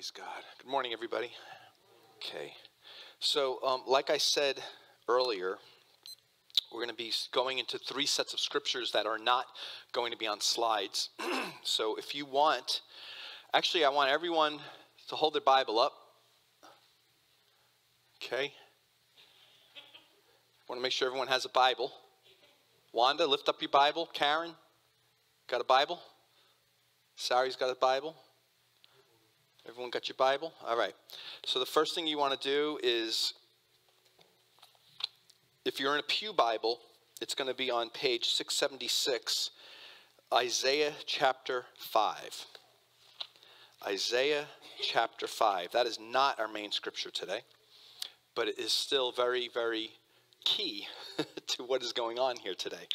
Praise God. Good morning, everybody. Okay. So, like I said earlier, we're going to be going into three sets of scriptures that are not going to be on slides. So if you want, actually, I want everyone to hold their Bible up. Okay. I want to make sure everyone has a Bible. Wanda, lift up your Bible. Karen, got a Bible? Sari's got a Bible? Everyone got your Bible? All right. So the first thing you want to do is, if you're in a pew Bible, it's going to be on page 676, Isaiah chapter 5. Isaiah chapter 5. That is not our main scripture today, but it is still very, very key to what is going on here today.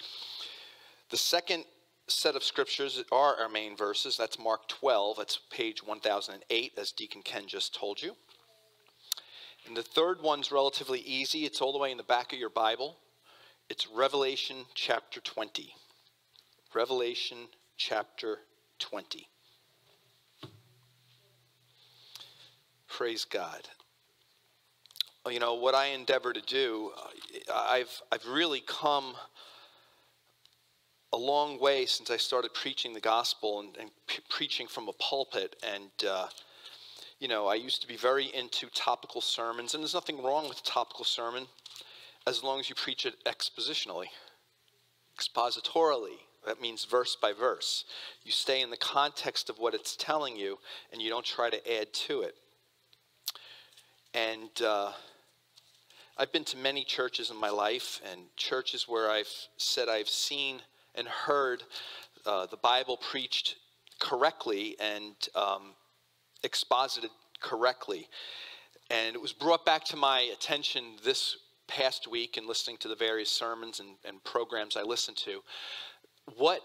The second set of scriptures are our main verses. That's Mark 12. That's page 1008, as Deacon Ken just told you. And the third one's relatively easy. It's all the way in the back of your Bible. It's Revelation chapter 20. Revelation chapter 20. Praise God. You know, what I endeavor to do, I've really come a long way since I started preaching the gospel and preaching from a pulpit. And, you know, I used to be very into topical sermons. And there's nothing wrong with a topical sermon as long as you preach it expositionally, expositorily. That means verse by verse. You stay in the context of what it's telling you and you don't try to add to it. And I've been to many churches in my life, and churches where I've said I've seen and heard the Bible preached correctly and exposited correctly. And it was brought back to my attention this past week in listening to the various sermons and programs I listened to, what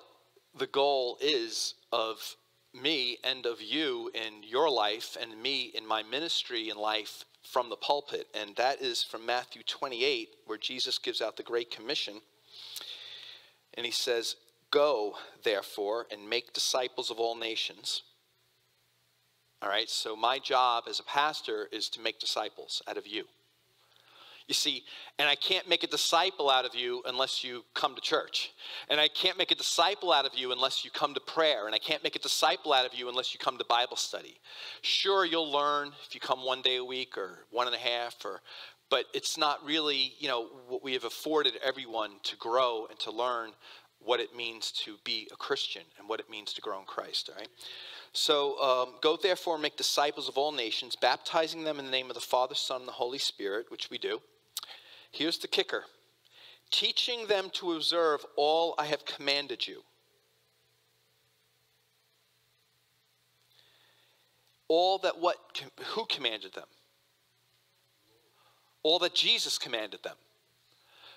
the goal is of me and of you in your life and me in my ministry and life from the pulpit. And that is from Matthew 28, where Jesus gives out the Great Commission. And he says, "Go, therefore, and make disciples of all nations." All right, so my job as a pastor is to make disciples out of you. You see, and I can't make a disciple out of you unless you come to church. And I can't make a disciple out of you unless you come to prayer. And I can't make a disciple out of you unless you come to Bible study. Sure, you'll learn if you come one day a week or 1.5, but it's not really, you know, what we have afforded everyone to grow and to learn what it means to be a Christian and what it means to grow in Christ, all right? So, go therefore and make disciples of all nations, baptizing them in the name of the Father, Son, and the Holy Spirit, which we do. Here's the kicker. Teaching them to observe all I have commanded you. All that what? Who commanded them? All that Jesus commanded them.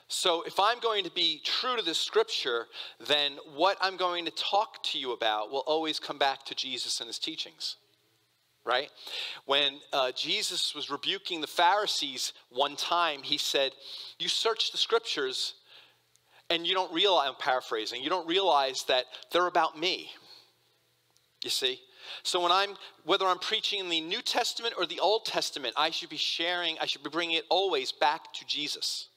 So if I'm going to be true to this scripture, then what I'm going to talk to you about will always come back to Jesus and his teachings. Right? When Jesus was rebuking the Pharisees one time, he said, "You search the scriptures and you don't realize," I'm paraphrasing, "you don't realize that they're about me." You see? So when whether I'm preaching in the New Testament or the Old Testament, I should be bringing it always back to Jesus.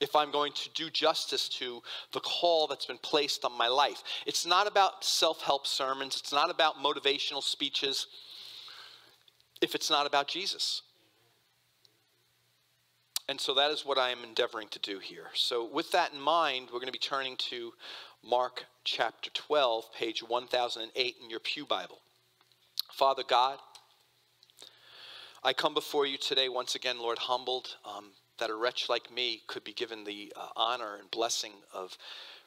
If I'm going to do justice to the call that's been placed on my life. It's not about self-help sermons. It's not about motivational speeches. If it's not about Jesus. And so that is what I am endeavoring to do here. So with that in mind, we're going to be turning to Mark chapter 12, page 1008 in your pew Bible. Father God, I come before you today once again, Lord, humbled that a wretch like me could be given the honor and blessing of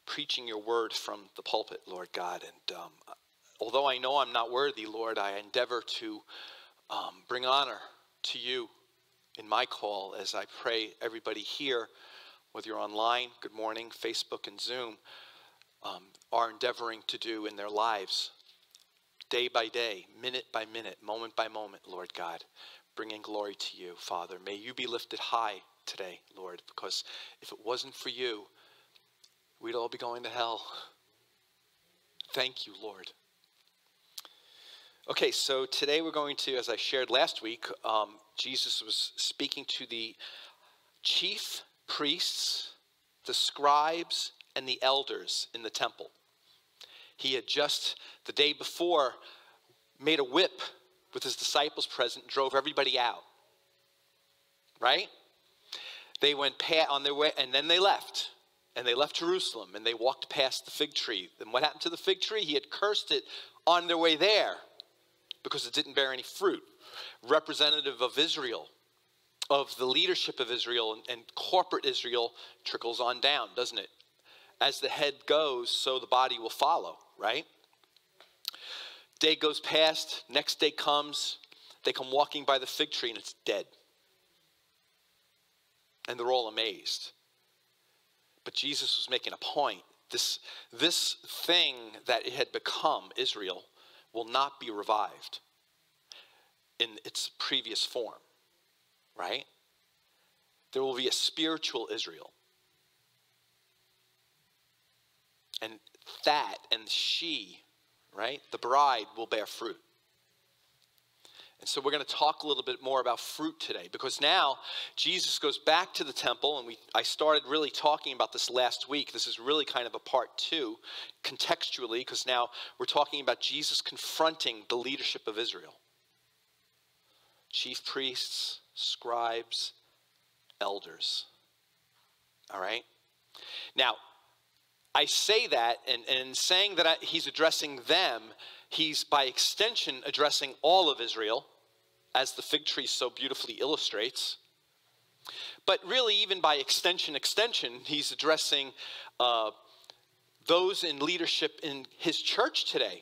preaching your word from the pulpit, Lord God. And although I know I'm not worthy, Lord, I endeavor to bring honor to you in my call as I pray everybody here, whether you're online, good morning, Facebook and Zoom, are endeavoring to do in their lives day by day, minute by minute, moment by moment, Lord God, bringing glory to you, Father. May you be lifted high today, Lord, because if it wasn't for you, we'd all be going to hell. Thank you, Lord. Okay, so today we're going to, as I shared last week, Jesus was speaking to the chief priests, the scribes, and the elders in the temple. He had just, the day before, made a whip with his disciples present and drove everybody out. Right? They went on their way, and then they left. And they left Jerusalem, and they walked past the fig tree. And what happened to the fig tree? He had cursed it on their way there, because it didn't bear any fruit. Representative of Israel, of the leadership of Israel, and corporate Israel trickles on down, doesn't it? As the head goes, so the body will follow, right? Day goes past, next day comes, they come walking by the fig tree and it's dead. And they're all amazed. But Jesus was making a point. This thing that it had become, Israel, will not be revived in its previous form, right? There will be a spiritual Israel. And that, and she, right, the bride will bear fruit. And so we're going to talk a little bit more about fruit today, because now Jesus goes back to the temple, and I started really talking about this last week. This is really kind of a part two contextually, because now we're talking about Jesus confronting the leadership of Israel. Chief priests, scribes, elders. All right? Now, I say that, and saying that he's addressing them, he's by extension addressing all of Israel, as the fig tree so beautifully illustrates. But really, even by extension, he's addressing those in leadership in his church today.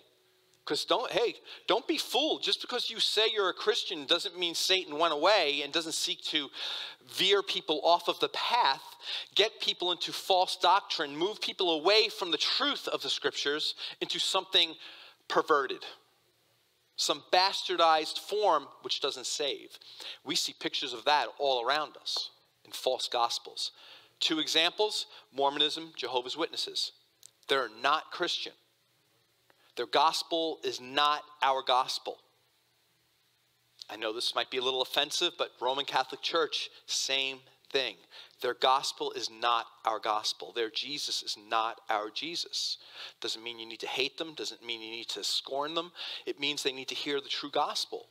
Because don't be fooled. Just because you say you're a Christian doesn't mean Satan went away and doesn't seek to veer people off of the path, get people into false doctrine, move people away from the truth of the scriptures into something perverted, some bastardized form which doesn't save. We see pictures of that all around us in false gospels. Two examples: Mormonism, Jehovah's Witnesses. They're not Christian. Their gospel is not our gospel. I know this might be a little offensive, but Roman Catholic Church, same thing. Their gospel is not our gospel. Their Jesus is not our Jesus. Doesn't mean you need to hate them. Doesn't mean you need to scorn them. It means they need to hear the true gospel.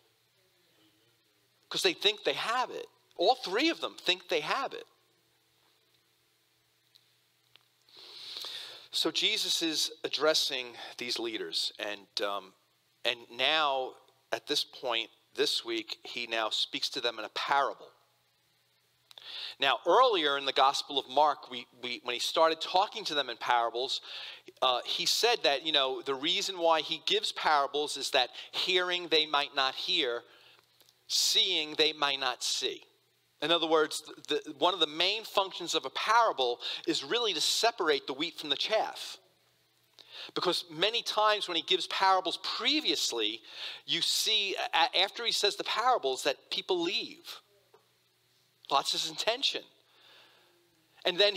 Because they think they have it. All three of them think they have it. So Jesus is addressing these leaders, and now at this point this week, he now speaks to them in a parable. Now earlier in the Gospel of Mark, when he started talking to them in parables, he said that, you know, the reason why he gives parables is that hearing they might not hear, seeing they might not see. In other words, one of the main functions of a parable is really to separate the wheat from the chaff. Because many times when he gives parables previously, you see after he says the parables that people leave. That's his intention. And then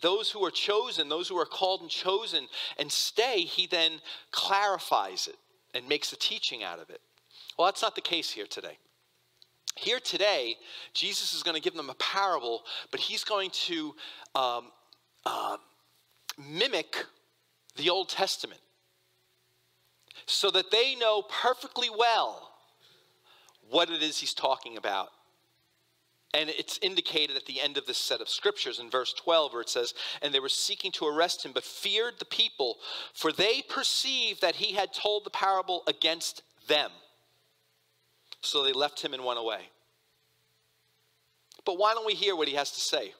those who are chosen, those who are called and chosen and stay, he then clarifies it and makes a teaching out of it. Well, that's not the case here today. Here today, Jesus is going to give them a parable, but he's going to mimic the Old Testament so that they know perfectly well what it is he's talking about. And it's indicated at the end of this set of scriptures in verse 12, where it says, "And they were seeking to arrest him, but feared the people, for they perceived that he had told the parable against them. So they left him and went away." But why don't we hear what he has to say?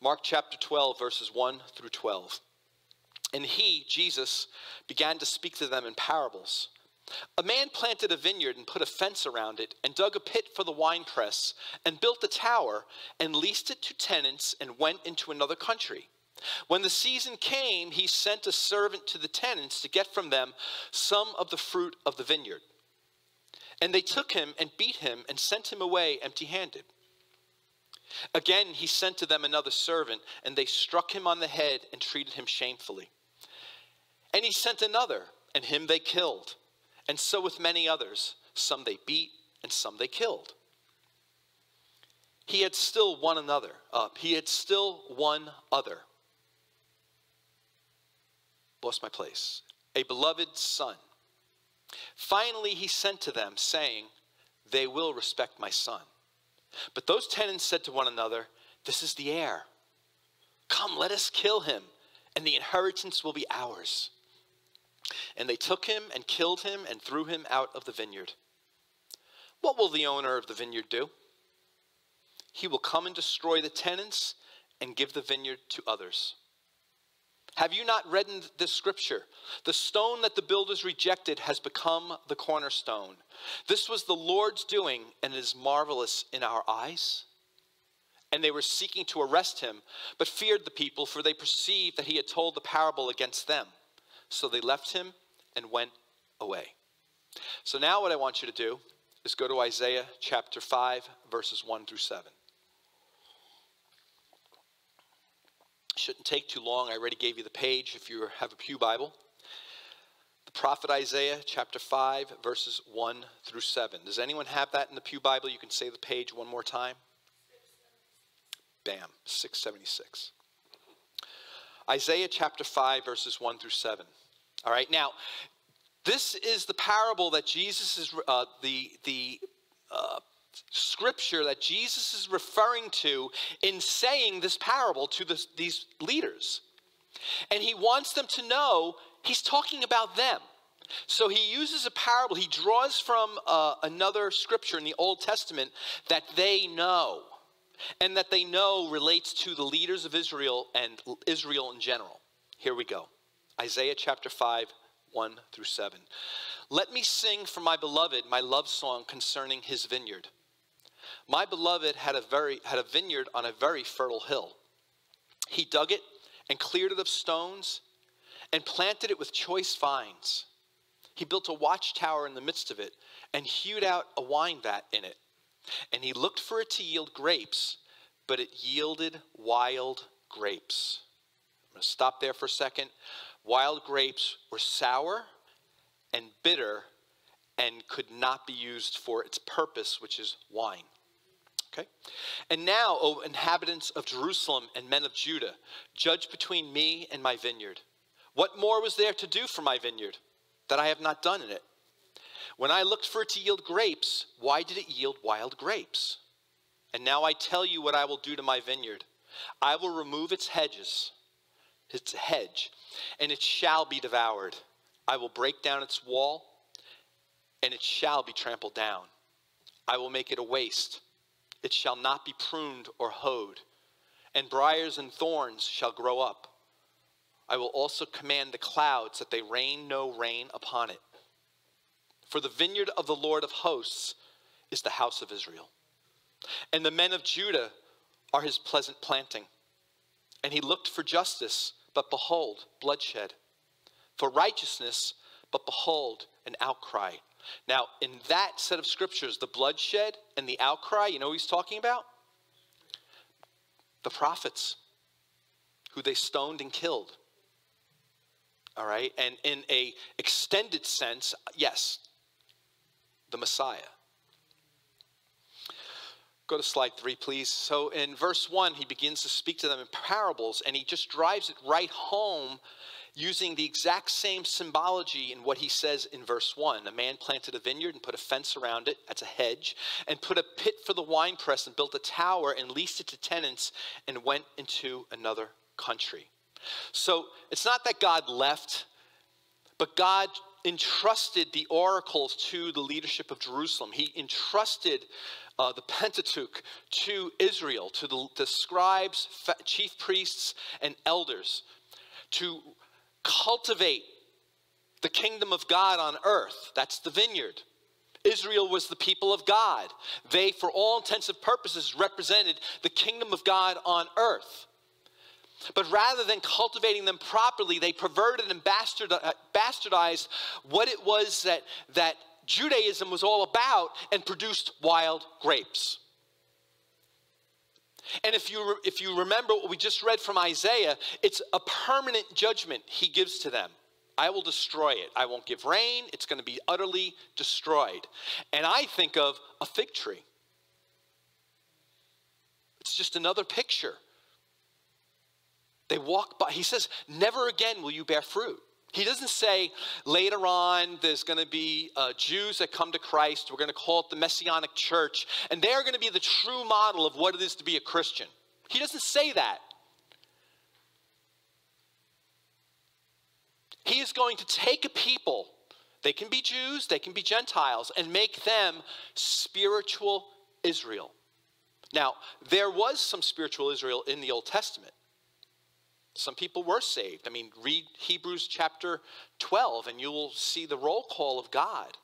Mark chapter 12, verses 1 through 12. "And he," Jesus, "began to speak to them in parables. A man planted a vineyard and put a fence around it, and dug a pit for the winepress, and built a tower, and leased it to tenants, and went into another country. When the season came, he sent a servant to the tenants to get from them some of the fruit of the vineyard. And they took him and beat him and sent him away empty-handed. Again he sent to them another servant, and they struck him on the head and treated him shamefully. And he sent another, and him they killed. And so with many others, some they beat and some they killed. He had still one another up. He had still one other. Lost my place. A beloved son. Finally, he sent to them, saying, they will respect my son. But those tenants said to one another, this is the heir. Come, let us kill him, and the inheritance will be ours. And they took him and killed him and threw him out of the vineyard. What will the owner of the vineyard do? He will come and destroy the tenants and give the vineyard to others. Have you not read in this scripture? The stone that the builders rejected has become the cornerstone. This was the Lord's doing, and it is marvelous in our eyes. And they were seeking to arrest him, but feared the people, for they perceived that he had told the parable against them. So they left him and went away. So now what I want you to do is go to Isaiah chapter 5, verses 1 through 7. Shouldn't take too long. I already gave you the page if you have a pew Bible. The prophet Isaiah chapter 5 verses 1 through 7. Does anyone have that in the pew Bible? You can say the page one more time. Bam. 676. Isaiah chapter 5 verses 1 through 7. All right. Now, this is the parable that Jesus is scripture that Jesus is referring to in saying this parable to these leaders. And he wants them to know he's talking about them. So he uses a parable. He draws from another scripture in the Old Testament that they know. And that they know relates to the leaders of Israel and Israel in general. Here we go. Isaiah chapter 5, 1 through 7. Let me sing for my beloved my love song concerning his vineyard. My beloved had a vineyard on a very fertile hill. He dug it and cleared it of stones and planted it with choice vines. He built a watchtower in the midst of it and hewed out a wine vat in it. And he looked for it to yield grapes, but it yielded wild grapes. I'm going to stop there for a second. Wild grapes were sour and bitter and could not be used for its purpose, which is wine. Okay? And now, O inhabitants of Jerusalem and men of Judah, judge between me and my vineyard. What more was there to do for my vineyard that I have not done in it? When I looked for it to yield grapes, why did it yield wild grapes? And now I tell you what I will do to my vineyard. I will remove its hedge, and it shall be devoured. I will break down its wall, and it shall be trampled down. I will make it a waste. It shall not be pruned or hoed, and briars and thorns shall grow up. I will also command the clouds that they rain no rain upon it. For the vineyard of the Lord of hosts is the house of Israel, and the men of Judah are his pleasant planting. And he looked for justice, but behold, bloodshed. For righteousness, but behold, an outcry. Now, in that set of scriptures, the bloodshed and the outcry, you know who he's talking about? The prophets, who they stoned and killed. All right? And in an extended sense, yes, the Messiah. Go to slide 3, please. So in verse 1, he begins to speak to them in parables, and he just drives it right home using the exact same symbology in what he says in verse 1. A man planted a vineyard and put a fence around it, that's a hedge, and put a pit for the winepress and built a tower and leased it to tenants and went into another country. So it's not that God left, but God entrusted the oracles to the leadership of Jerusalem. He entrusted the Pentateuch to Israel, to the scribes, chief priests, and elders, to cultivate the kingdom of God on earth. That's the vineyard. Israel was the people of God. They, for all intents and purposes, represented the kingdom of God on earth. But rather than cultivating them properly, they perverted and bastardized what it was that Judaism was all about and produced wild grapes. And if you remember what we just read from Isaiah, it's a permanent judgment he gives to them. I will destroy it. I won't give rain. It's going to be utterly destroyed. And I think of a fig tree. It's just another picture. They walk by. He says, never again will you bear fruit. He doesn't say later on there's going to be Jews that come to Christ. We're going to call it the Messianic Church. And they're going to be the true model of what it is to be a Christian. He doesn't say that. He is going to take a people. They can be Jews. They can be Gentiles. And make them spiritual Israel. Now, there was some spiritual Israel in the Old Testament. Some people were saved. I mean, read Hebrews chapter 12 and you will see the roll call of God.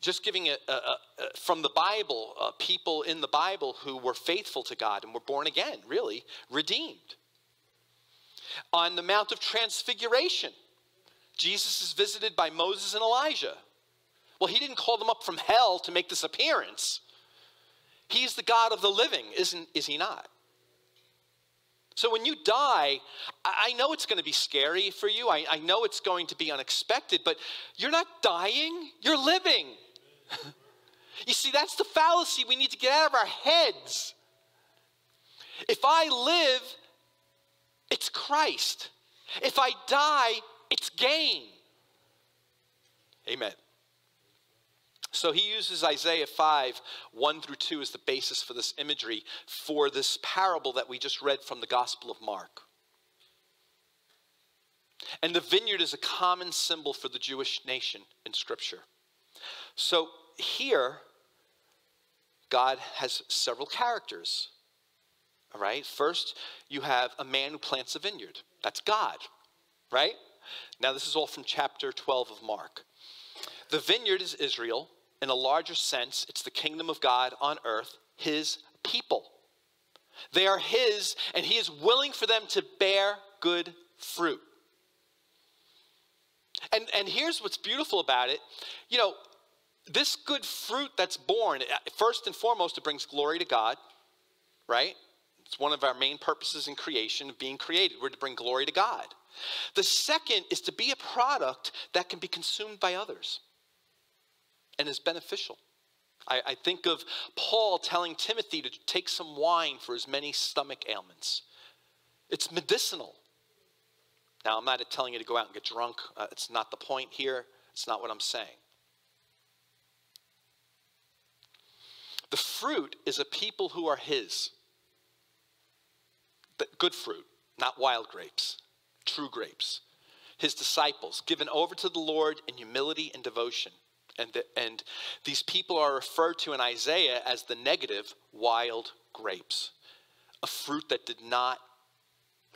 Just giving from the Bible, people in the Bible who were faithful to God and were born again, really, redeemed. On the Mount of Transfiguration, Jesus is visited by Moses and Elijah. Well, he didn't call them up from hell to make this appearance. He's the God of the living, is he not? So when you die, I know it's going to be scary for you. I know it's going to be unexpected, but you're not dying. You're living. You see, that's the fallacy we need to get out of our heads. If I live, it's Christ. If I die, it's gain. Amen. So he uses Isaiah 5, 1 through 2 as the basis for this imagery, for this parable that we just read from the Gospel of Mark. And the vineyard is a common symbol for the Jewish nation in Scripture. So here, God has several characters. All right? First, you have a man who plants a vineyard. That's God. Right? Now, this is all from chapter 12 of Mark. The vineyard is Israel. In a larger sense, it's the kingdom of God on earth, his people. They are his, and he is willing for them to bear good fruit. And here's what's beautiful about it. You know, this good fruit that's born, first and foremost, it brings glory to God, right? It's one of our main purposes in creation, of being created. We're to bring glory to God. The second is to be a product that can be consumed by others and is beneficial. I think of Paul telling Timothy to take some wine for his many stomach ailments. It's medicinal. Now, I'm not telling you to go out and get drunk. It's not the point here. It's not what I'm saying. The fruit is a people who are his. Good fruit, not wild grapes. True grapes, his disciples, given over to the Lord in humility and devotion. And these people are referred to in Isaiah as the negative wild grapes, a fruit that did not,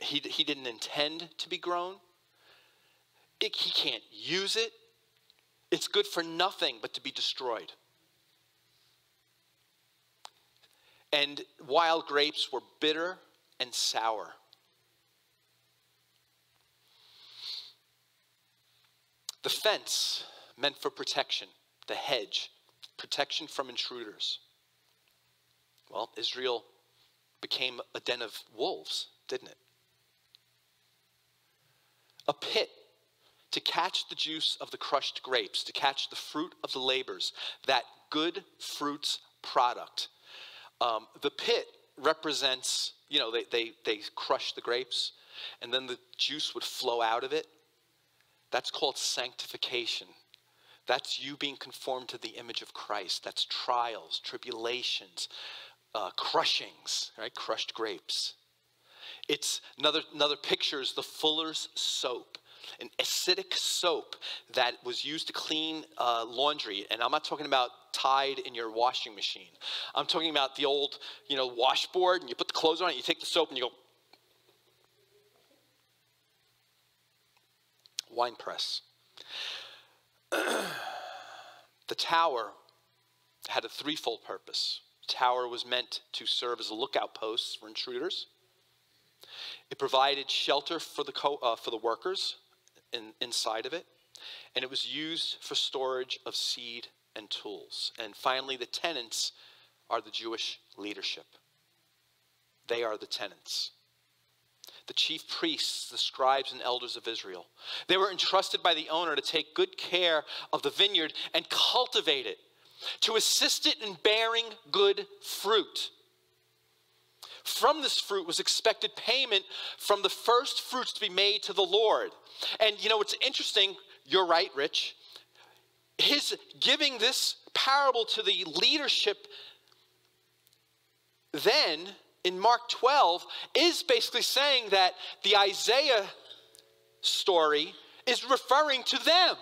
he didn't intend to be grown. He can't use it. It's good for nothing but to be destroyed. And wild grapes were bitter and sour. The fence, meant for protection. The hedge, protection from intruders. Well, Israel became a den of wolves, didn't it? A pit to catch the juice of the crushed grapes, to catch the fruit of the labors, that good fruit's product. The pit represents, you know, they crush the grapes, and then the juice would flow out of it. That's called sanctification. That's you being conformed to the image of Christ. That's trials, tribulations, crushings, right? Crushed grapes. It's another picture is the fuller's soap, an acidic soap that was used to clean laundry. And I'm not talking about Tide in your washing machine. I'm talking about the old, you know, washboard, and you put the clothes on it, you take the soap, and you go. Wine press. The tower had a threefold purpose. The tower was meant to serve as a lookout post for intruders. It provided shelter for the workers inside of it, and it was used for storage of seed and tools. And finally, the tenants are the Jewish leadership. They are the tenants. the chief priests, the scribes and elders of Israel. They were entrusted by the owner to take good care of the vineyard and cultivate it, to assist it in bearing good fruit. From this fruit was expected payment from the first fruits to be made to the Lord. And you know, it's interesting, you're right, Rich, his giving this parable to the leadership then in Mark 12 is basically saying that the Isaiah story is referring to them.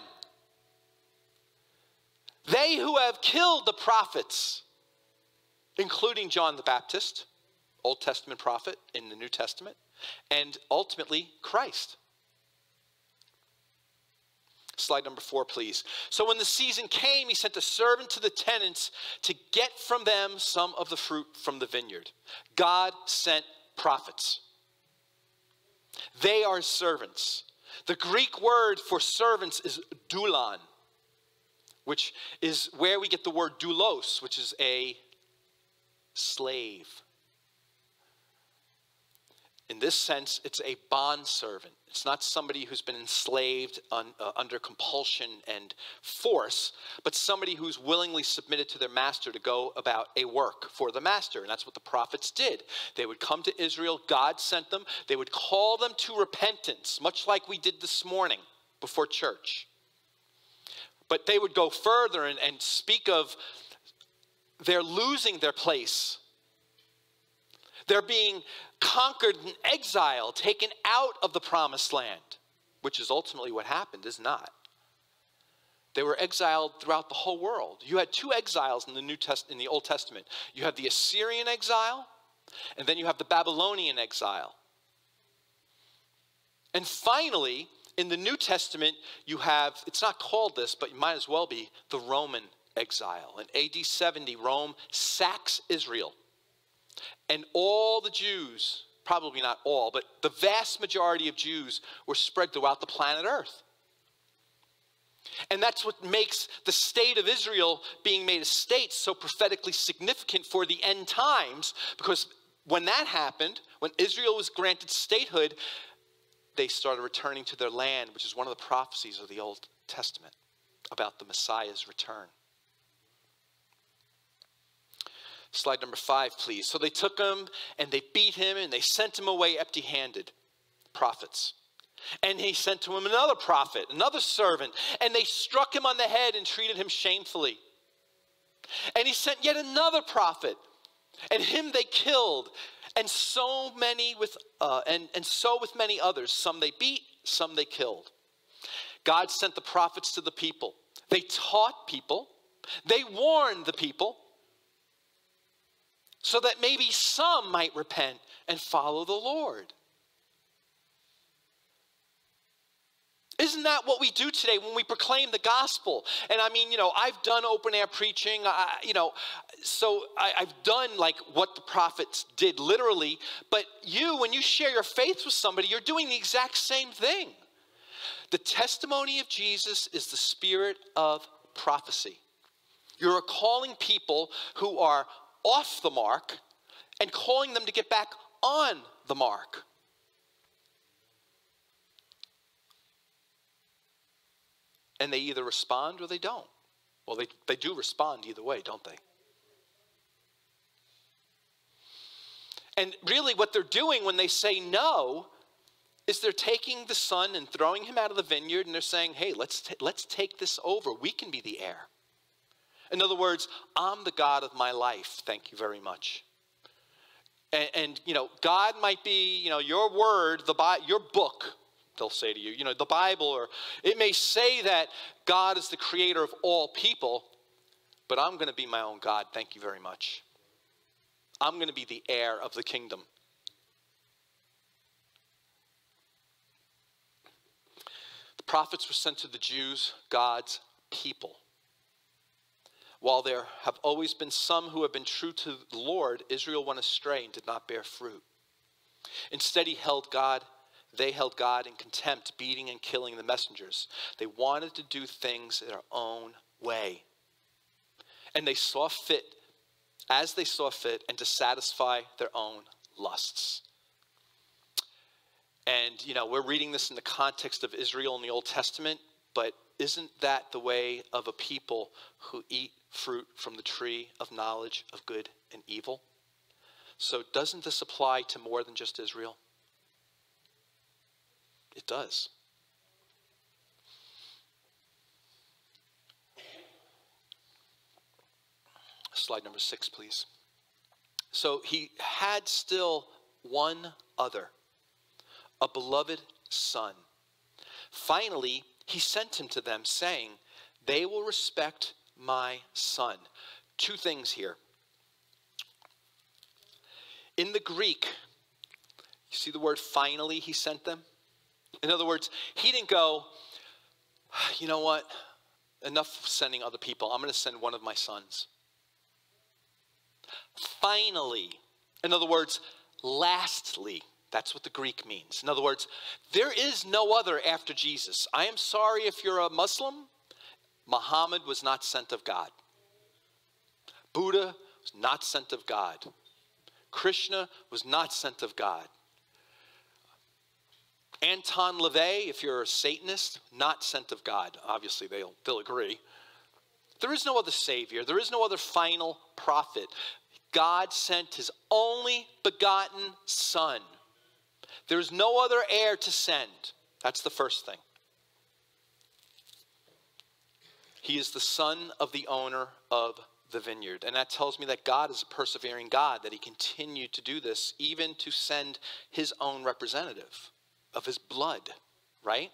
They who have killed the prophets, including John the Baptist, Old Testament prophet in the New Testament, and ultimately Christ. Slide number 4, please. So when the season came, he sent a servant to the tenants to get from them some of the fruit from the vineyard. God sent prophets. They are servants. The Greek word for servants is doulan, which is where we get the word doulos, which is a slave. In this sense, it's a bondservant. It's not somebody who's been enslaved under compulsion and force, but somebody who's willingly submitted to their master to go about a work for the master. And that's what the prophets did. They would come to Israel. God sent them. They would call them to repentance, much like we did this morning before church. But they would go further and speak of their losing their place. They're being conquered in exile, taken out of the promised land, which is ultimately what happened, is not. They were exiled throughout the whole world. You had two exiles in the Old Testament. You have the Assyrian exile, and then you have the Babylonian exile. And finally, in the New Testament, you have, it's not called this, but it might as well be, the Roman exile. In AD 70, Rome sacks Israel. And all the Jews, probably not all, but the vast majority of Jews were spread throughout the planet Earth. And that's what makes the state of Israel being made a state so prophetically significant for the end times, because when that happened, when Israel was granted statehood, they started returning to their land, which is one of the prophecies of the Old Testament about the Messiah's return. Slide number 5, please. So they took him and they beat him and they sent him away empty-handed. Prophets. And he sent to him another prophet, another servant, and they struck him on the head and treated him shamefully. And he sent yet another prophet, and him they killed, and so many with and so with many others. Some they beat, some they killed. God sent the prophets to the people. They taught people. They warned the people, so that maybe some might repent and follow the Lord. Isn't that what we do today when we proclaim the gospel? And I mean, you know, I've done open air preaching, I've done like what the prophets did literally, but you, when you share your faith with somebody, you're doing the exact same thing. The testimony of Jesus is the spirit of prophecy. You're calling people who are off the mark and calling them to get back on the mark. And they either respond or they don't. Well, they do respond either way, don't they? And really what they're doing when they say no is they're taking the son and throwing him out of the vineyard, and they're saying, hey, let's take this over. We can be the heir. In other words, I'm the God of my life. Thank you very much. And you know, God might be, you know, your word, your book, they'll say to you, you know, the Bible, or it may say that God is the creator of all people, but I'm going to be my own God. Thank you very much. I'm going to be the heir of the kingdom. The prophets were sent to the Jews, God's people. While there have always been some who have been true to the Lord, Israel went astray and did not bear fruit. Instead, they held God in contempt, beating and killing the messengers. They wanted to do things their own way. And they saw fit, and to satisfy their own lusts. And, you know, we're reading this in the context of Israel in the Old Testament, but isn't that the way of a people who eat fruit from the tree of knowledge of good and evil? So doesn't this apply to more than just Israel? It does. Slide number 6, please. So he had still one other, a beloved son. Finally, he sent him to them, saying, they will respect my son. Two things here. In the Greek, you see the word finally he sent them? In other words, he didn't go, you know what, enough sending other people. I'm going to send one of my sons. Finally, in other words, lastly, that's what the Greek means. In other words, there is no other after Jesus. I am sorry if you're a Muslim. Muhammad was not sent of God. Buddha was not sent of God. Krishna was not sent of God. Anton LaVey, if you're a Satanist, not sent of God. Obviously, they'll agree. There is no other Savior. There is no other final prophet. God sent his only begotten Son. There is no other heir to send. That's the first thing. He is the son of the owner of the vineyard. And that tells me that God is a persevering God, that he continued to do this, even to send his own representative of his blood, right?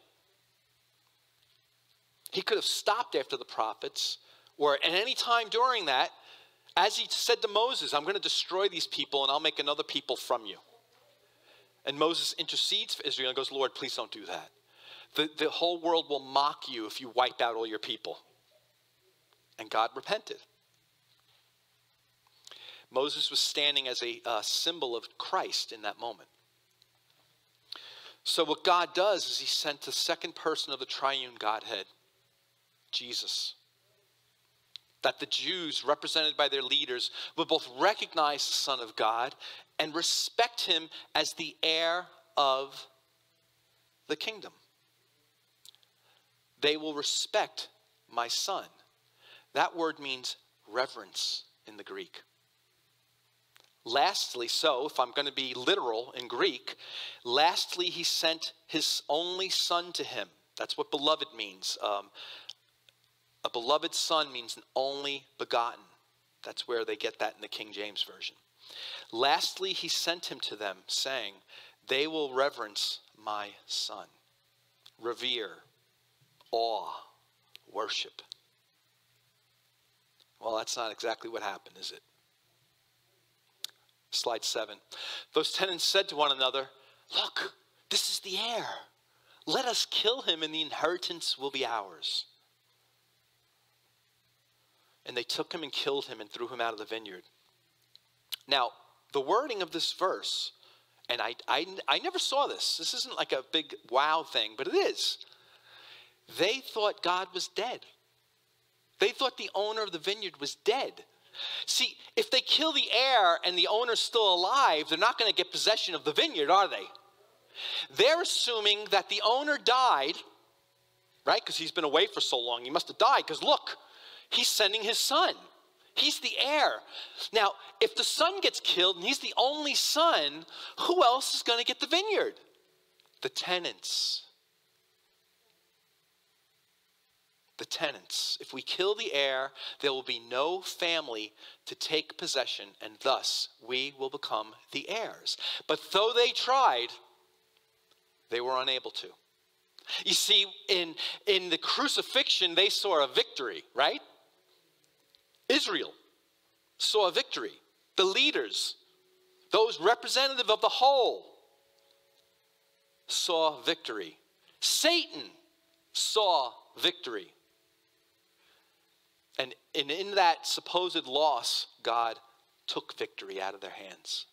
He could have stopped after the prophets, or at any time during that, as he said to Moses, I'm going to destroy these people and I'll make another people from you. And Moses intercedes for Israel and goes, Lord, please don't do that. The whole world will mock you if you wipe out all your people. And God repented. Moses was standing as a symbol of Christ in that moment. So what God does is he sent the second person of the triune Godhead, Jesus, that the Jews, represented by their leaders, would both recognize the Son of God and respect him as the heir of the kingdom. They will respect my son. That word means reverence in the Greek. Lastly, so if I'm going to be literal in Greek, lastly he sent his only son to him. That's what beloved means. A beloved son means an only begotten. That's where they get that in the King James Version. Lastly, he sent him to them, saying, they will reverence my son. Revere, awe, worship. Well, that's not exactly what happened, is it? Slide 7. Those tenants said to one another, look, this is the heir. Let us kill him and the inheritance will be ours. And they took him and killed him and threw him out of the vineyard. Now, the wording of this verse, and I never saw this. This isn't like a big wow thing, but it is. They thought God was dead. They thought the owner of the vineyard was dead. See, if they kill the heir and the owner's still alive, they're not going to get possession of the vineyard, are they? They're assuming that the owner died, right? Because he's been away for so long. He must have died because look, he's sending his son. He's the heir. Now, if the son gets killed and he's the only son, who else is going to get the vineyard? The tenants. The tenants. If we kill the heir, there will be no family to take possession, and thus we will become the heirs. But though they tried, they were unable to. You see, in the crucifixion, they saw a victory, right? Israel saw a victory. The leaders, those representative of the whole, saw victory. Satan saw victory. And in that supposed loss, God took victory out of their hands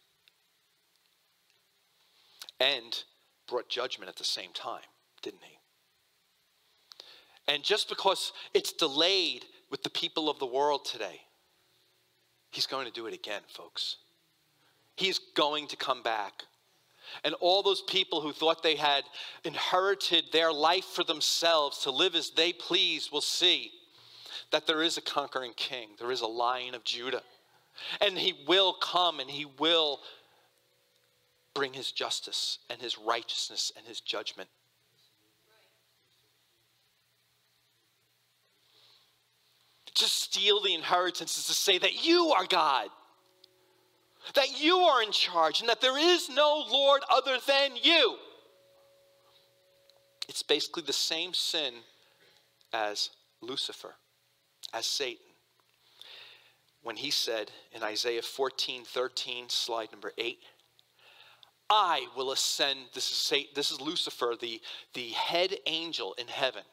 and brought judgment at the same time, didn't he? And just because it's delayed with the people of the world today, he's going to do it again, folks. He's going to come back. And all those people who thought they had inherited their life for themselves to live as they pleased will see that there is a conquering king. There is a Lion of Judah. And he will come and he will bring his justice and his righteousness and his judgment. To steal the inheritance is to say that you are God, that you are in charge, and that there is no Lord other than you. It's basically the same sin as Lucifer, as Satan, when he said in Isaiah 14:13, slide number 8, I will ascend, this is Lucifer, the head angel in heaven.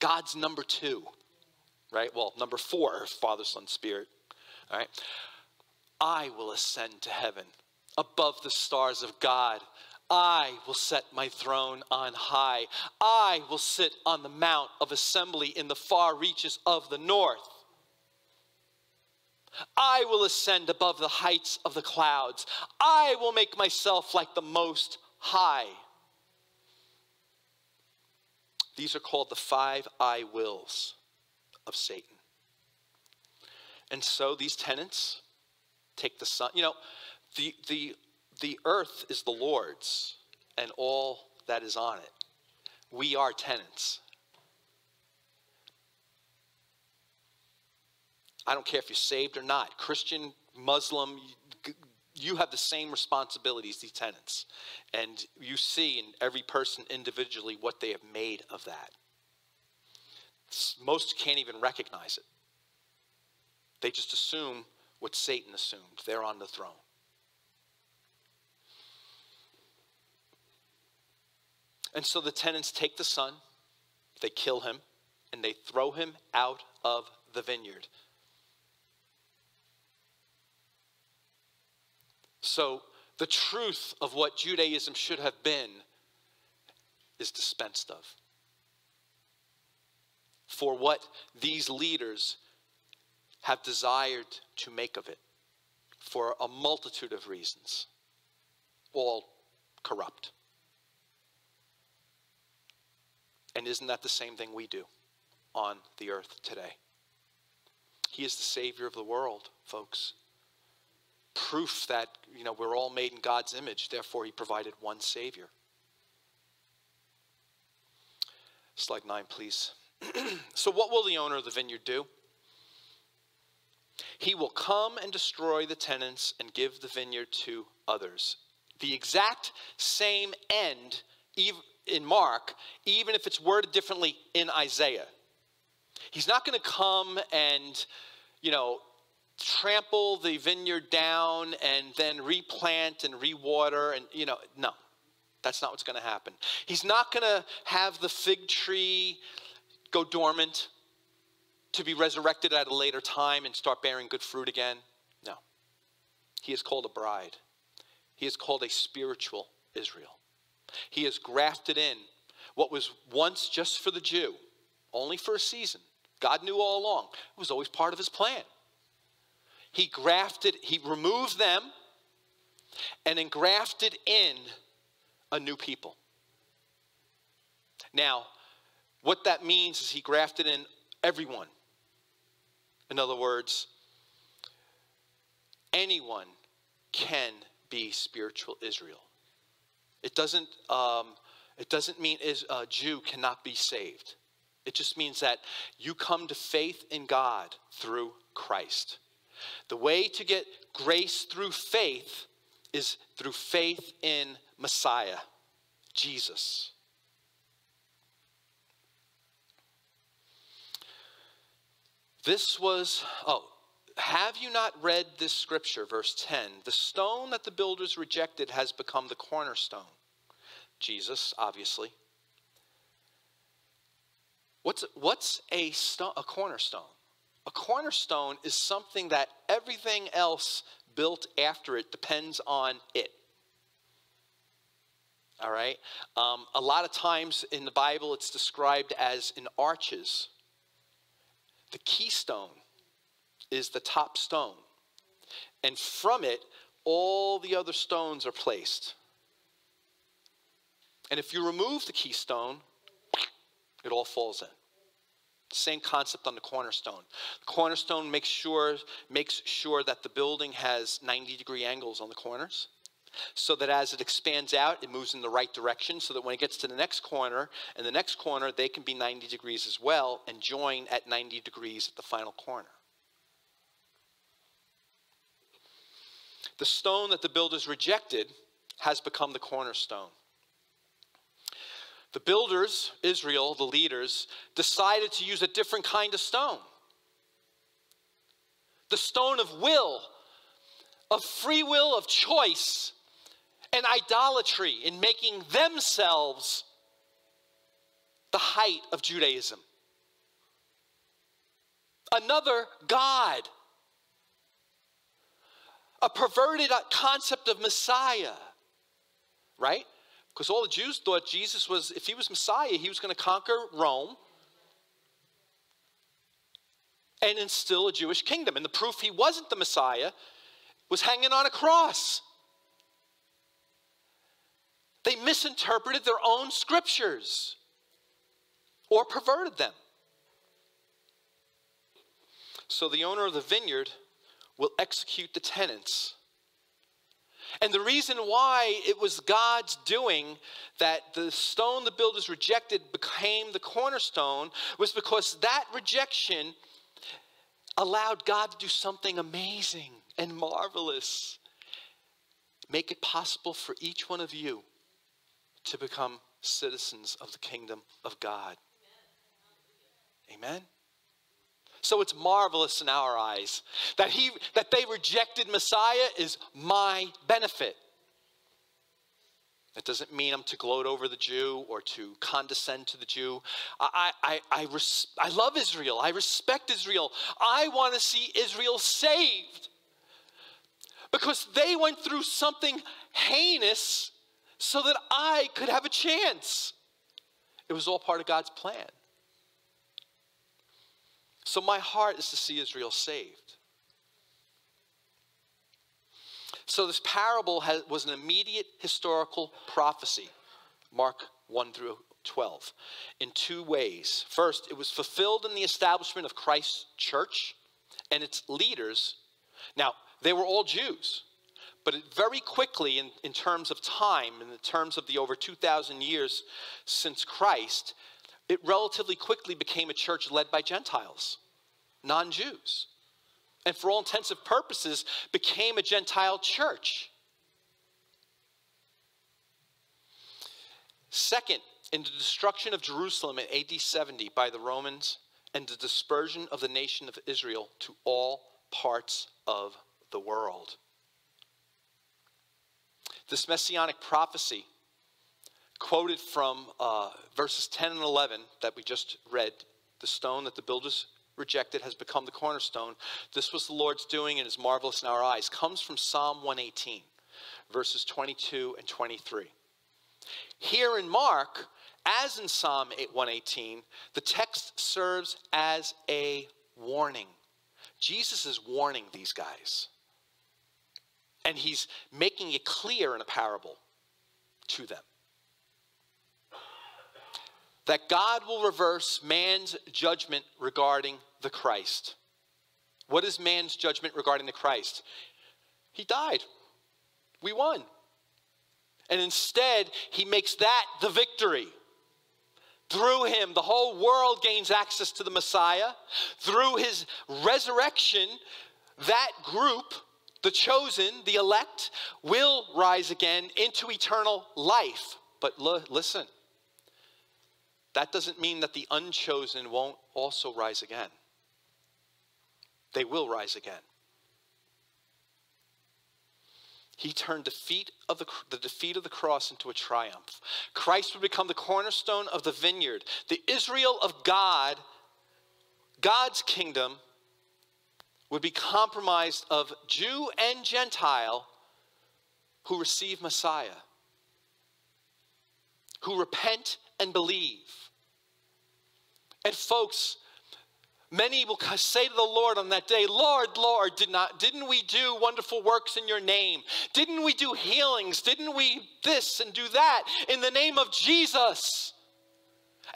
God's number 2, right? Well, number 4, Father, Son, Spirit, all right? I will ascend to heaven above the stars of God. I will set my throne on high. I will sit on the mount of assembly in the far reaches of the north. I will ascend above the heights of the clouds. I will make myself like the Most High. These are called the 5 I wills of Satan. And so these tenets take the sun. You know, the earth is the Lord's and all that is on it. We are tenants. I don't care if you're saved or not. Christian, Muslim, you have the same responsibilities, these tenants. And you see in every person individually what they have made of that. Most can't even recognize it. They just assume what Satan assumed. They're on the throne. And so the tenants take the son, they kill him, and they throw him out of the vineyard. So the truth of what Judaism should have been is dispensed of. For what these leaders have desired to make of it, for a multitude of reasons, all corrupt. And isn't that the same thing we do on the earth today? He is the Savior of the world, folks. Proof that, you know, we're all made in God's image, therefore he provided one Savior. Slide 9, please. So what will the owner of the vineyard do? He will come and destroy the tenants and give the vineyard to others. The exact same end in Mark, even if it's worded differently in Isaiah. He's not going to come and, you know, trample the vineyard down and then replant and rewater and, you know, no. That's not what's going to happen. He's not going to have the fig tree go dormant, to be resurrected at a later time and start bearing good fruit again. No. He is called a bride. He is called a spiritual Israel. He is grafted in what was once just for the Jew, only for a season. God knew all along. It was always part of his plan. He grafted, he removed them and engrafted in a new people. Now, what that means is he grafted in everyone. In other words, anyone can be spiritual Israel. It doesn't mean a Jew cannot be saved. It just means that you come to faith in God through Christ. The way to get grace through faith is through faith in Messiah, Jesus. Have you not read this scripture, verse 10? The stone that the builders rejected has become the cornerstone. Jesus, obviously. What's a cornerstone? A cornerstone is something that everything else built after it depends on it. All right? A lot of times in the Bible it's described as in arches. The keystone is the top stone, and from it all the other stones are placed. And if you remove the keystone, it all falls in. Same concept on the cornerstone. The cornerstone makes sure that the building has 90-degree angles on the corners, so that as it expands out, it moves in the right direction, so that when it gets to the next corner, and the next corner, they can be 90 degrees as well and join at 90 degrees at the final corner. The stone that the builders rejected has become the cornerstone. The builders, Israel, the leaders, decided to use a different kind of stone. The stone of will, of free will, of choice, and idolatry in making themselves the height of Judaism. Another God. A perverted concept of Messiah, right? Because all the Jews thought Jesus was, if he was Messiah, he was going to conquer Rome and instill a Jewish kingdom. And the proof he wasn't the Messiah was hanging on a cross. They misinterpreted their own scriptures or perverted them. So the owner of the vineyard will execute the tenants. And the reason why it was God's doing that the stone the builders rejected became the cornerstone was because that rejection allowed God to do something amazing and marvelous. Make it possible for each one of you to become citizens of the kingdom of God. Amen? So it's marvelous in our eyes that they rejected Messiah is my benefit. That doesn't mean I'm to gloat over the Jew or to condescend to the Jew. I love Israel. I respect Israel. I want to see Israel saved because they went through something heinous so that I could have a chance. It was all part of God's plan. So my heart is to see Israel saved. So this parable was an immediate historical prophecy, Mark 1 through 12, in two ways. First, it was fulfilled in the establishment of Christ's church and its leaders. Now, they were all Jews, but it very quickly in terms of time, in the terms of the over 2,000 years since Christ, it relatively quickly became a church led by Gentiles, non-Jews, and for all intents and purposes, became a Gentile church. Second, in the destruction of Jerusalem in AD 70 by the Romans and the dispersion of the nation of Israel to all parts of the world. This messianic prophecy quoted from verses 10 and 11 that we just read, the stone that the builders rejected has become the cornerstone. This was the Lord's doing and is marvelous in our eyes. Comes from Psalm 118, verses 22 and 23. Here in Mark, as in Psalm 118, the text serves as a warning. Jesus is warning these guys. And he's making it clear in a parable to them that God will reverse man's judgment regarding the Christ. What is man's judgment regarding the Christ? He died. We won. And instead, he makes that the victory. Through him, the whole world gains access to the Messiah. Through his resurrection, that group, the chosen, the elect, will rise again into eternal life. But listen. That doesn't mean that the unchosen won't also rise again. They will rise again. He turned the defeat of the cross into a triumph. Christ would become the cornerstone of the vineyard, the Israel of God. God's kingdom would be comprised of Jew and Gentile who receive Messiah, who repent and believe. And folks, Many will say to the Lord on that day, Lord, Lord, didn't we do wonderful works in your name? Didn't we do healings? Didn't we this and do that in the name of Jesus?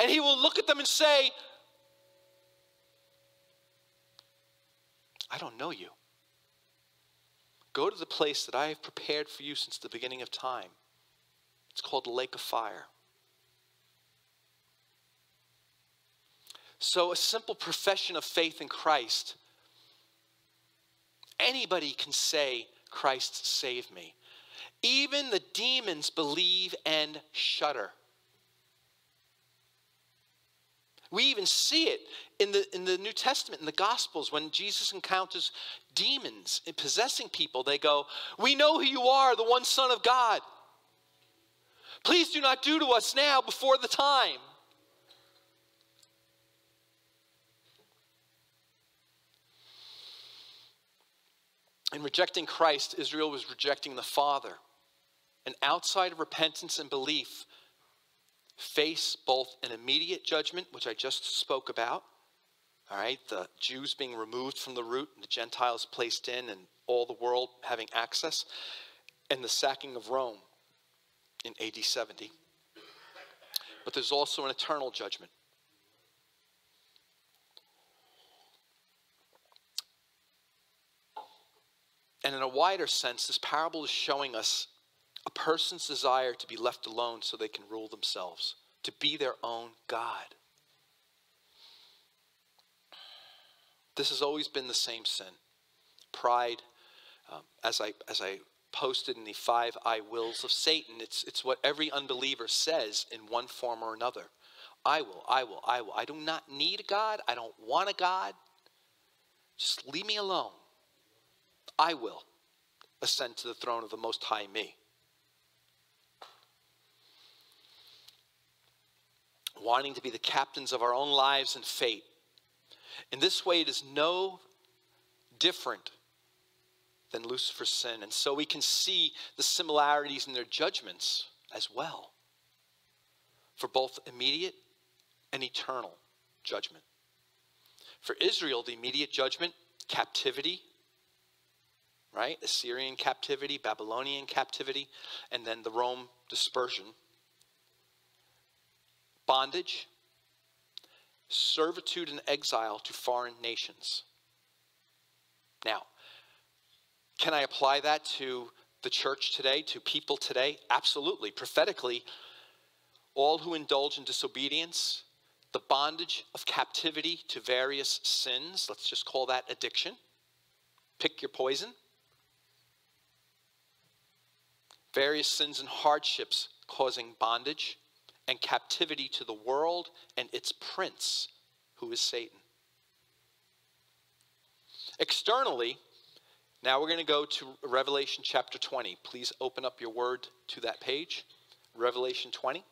And he will look at them and say, I don't know you. Go to the place that I have prepared for you since the beginning of time. It's called the Lake of Fire. So a simple profession of faith in Christ. Anybody can say, Christ saved me. Even the demons believe and shudder. We even see it in the New Testament, in the Gospels, when Jesus encounters demons possessing people. They go, we know who you are, the one Son of God. Please do not do to us now before the time. In rejecting Christ, Israel was rejecting the Father. And outside of repentance and belief, face both an immediate judgment, which I just spoke about, all right, the Jews being removed from the root, and the Gentiles placed in, and all the world having access, and the sacking of Rome in AD 70. But there's also an eternal judgment. And in a wider sense, this parable is showing us a person's desire to be left alone so they can rule themselves, to be their own God. This has always been the same sin. Pride, as I posted in the 5 I wills of Satan, it's what every unbeliever says in one form or another. I will, I will, I will. I do not need a God. I don't want a God. Just leave me alone. I will ascend to the throne of the Most High me. Wanting to be the captains of our own lives and fate. In this way, it is no different than Lucifer's sin. And so we can see the similarities in their judgments as well, for both immediate and eternal judgment. For Israel, the immediate judgment, captivity, right? Assyrian captivity, Babylonian captivity, and then the Rome dispersion. Bondage, servitude and exile to foreign nations. Now, can I apply that to the church today, to people today? Absolutely. Prophetically, all who indulge in disobedience, the bondage of captivity to various sins, let's just call that addiction. Pick your poison. Various sins and hardships causing bondage and captivity to the world and its prince, who is Satan. Externally, now we're going to go to Revelation chapter 20. Please open up your word to that page, Revelation 20.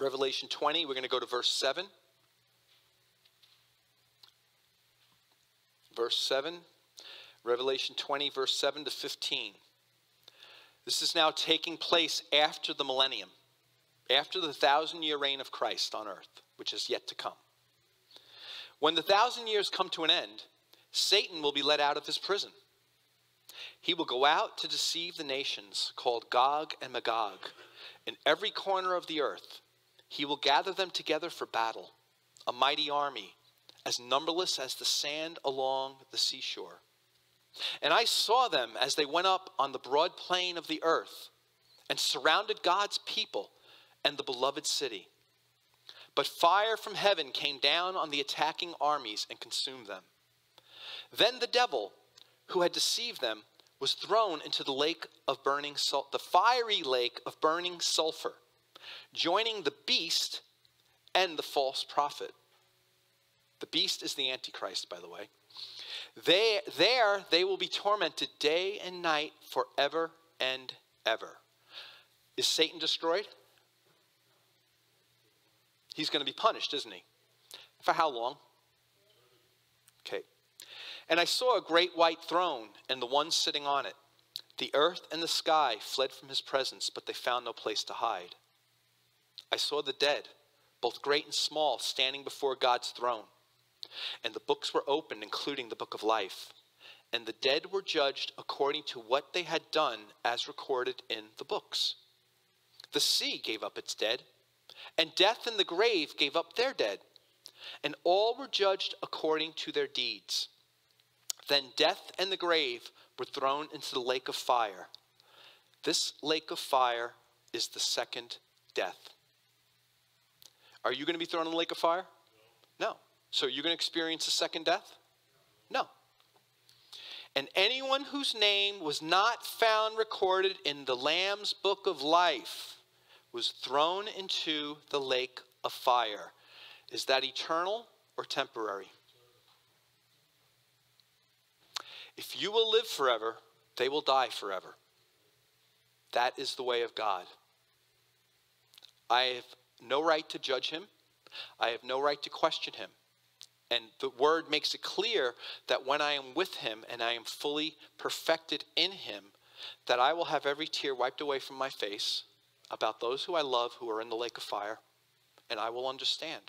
Revelation 20, we're going to go to verse 7. Verse 7, Revelation 20, verse 7 to 15. This is now taking place after the millennium, after the 1,000-year reign of Christ on earth, which is yet to come. When the 1,000 years come to an end, Satan will be let out of his prison. He will go out to deceive the nations called Gog and Magog. In every corner of the earth, he will gather them together for battle, a mighty army, as numberless as the sand along the seashore. And I saw them as they went up on the broad plain of the earth and surrounded God's people and the beloved city. But fire from heaven came down on the attacking armies and consumed them. Then the devil who had deceived them was thrown into the fiery lake of burning sulfur, joining the beast and the false prophet. The beast is the Antichrist, by the way. There they will be tormented day and night forever and ever. Is Satan destroyed? He's going to be punished, isn't he? For how long? Okay. And I saw a great white throne and the one sitting on it. The earth and the sky fled from his presence, but they found no place to hide. I saw the dead, both great and small, standing before God's throne. And the books were opened, including the book of life. And the dead were judged according to what they had done as recorded in the books. The sea gave up its dead, and death and the grave gave up their dead. And all were judged according to their deeds. Then death and the grave were thrown into the lake of fire. This lake of fire is the second death. Are you going to be thrown in the lake of fire? No. So you're going to experience a second death? No. And anyone whose name was not found recorded in the Lamb's book of life was thrown into the lake of fire. Is that eternal or temporary? If you will live forever, they will die forever. That is the way of God. I have no right to judge him. I have no right to question him. And the word makes it clear that when I am with him and I am fully perfected in him, that I will have every tear wiped away from my face about those who I love who are in the lake of fire. And I will understand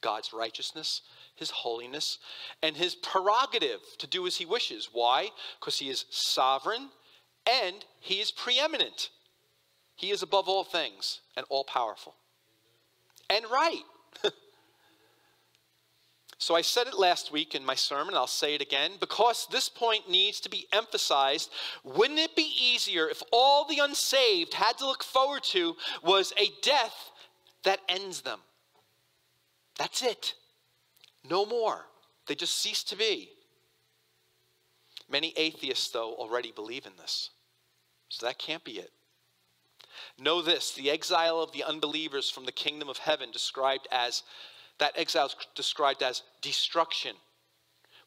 God's righteousness, his holiness, and his prerogative to do as he wishes. Why? Because he is sovereign and he is preeminent. He is above all things and all powerful and right. So I said it last week in my sermon, I'll say it again, because this point needs to be emphasized. Wouldn't it be easier if all the unsaved had to look forward to was a death that ends them? That's it. No more. They just cease to be. Many atheists, though, already believe in this. So that can't be it. Know this, the exile of the unbelievers from the kingdom of heaven described as destruction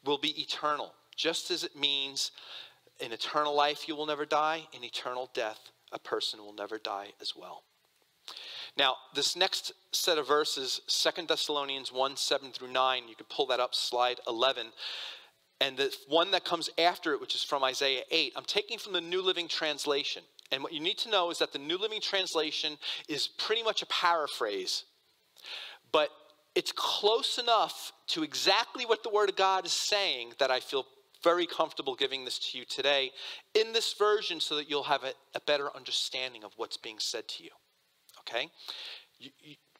will be eternal, just as it means in eternal life you will never die, in eternal death a person will never die as well. Now, this next set of verses, 2 Thessalonians 1, 7 through 9, you can pull that up, slide 11. And the one that comes after it, which is from Isaiah 8, I'm taking from the New Living Translation. And what you need to know is that the New Living Translation is pretty much a paraphrase. But it's close enough to exactly what the Word of God is saying that I feel very comfortable giving this to you today in this version so that you'll have a better understanding of what's being said to you, okay?